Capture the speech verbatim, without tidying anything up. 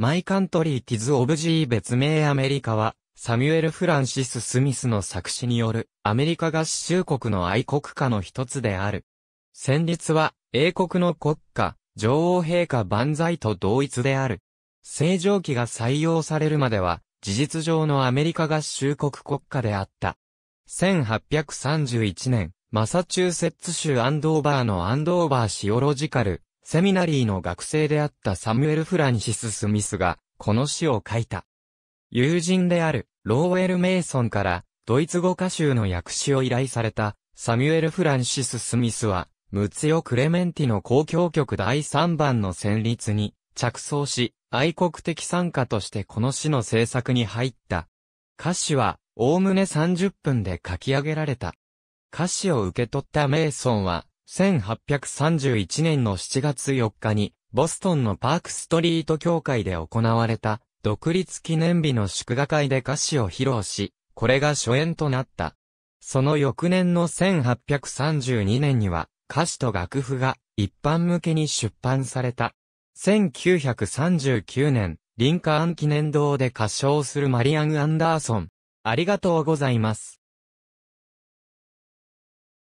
マイカントリー・ティズ・オブ・ジー別名アメリカは、サミュエル・フランシス・スミスの作詞によるアメリカ合衆国の愛国歌の一つである。旋律は英国の国歌、女王陛下万歳と同一である。星条旗が採用されるまでは、事実上のアメリカ合衆国国歌であった。せんはっぴゃくさんじゅういちねん、マサチューセッツ州アンドーバーのアンドーバーシオロジカル、セミナリーの学生であったサミュエル・フランシス・スミスが、この詩を書いた。友人である、ローウェル・メイソンから、ドイツ語歌集の訳詞を依頼された、サミュエル・フランシス・スミスは、ムツヨ・クレメンティの交響曲だいさんばんの旋律に、着想し、愛国的賛歌としてこの詩の制作に入った。歌詞は、おおむねさんじゅっぷんで書き上げられた。歌詞を受け取ったメイソンは、せんはっぴゃくさんじゅういちねんのしちがつよっかに、ボストンのパークストリート教会で行われた、独立記念日の祝賀会で歌詞を披露し、これが初演となった。その翌年のせんはっぴゃくさんじゅうにねんには、歌詞と楽譜が一般向けに出版された。せんきゅうひゃくさんじゅうきゅうねん、リンカーン記念堂で歌唱するマリアン・アンダーソン。ありがとうございます。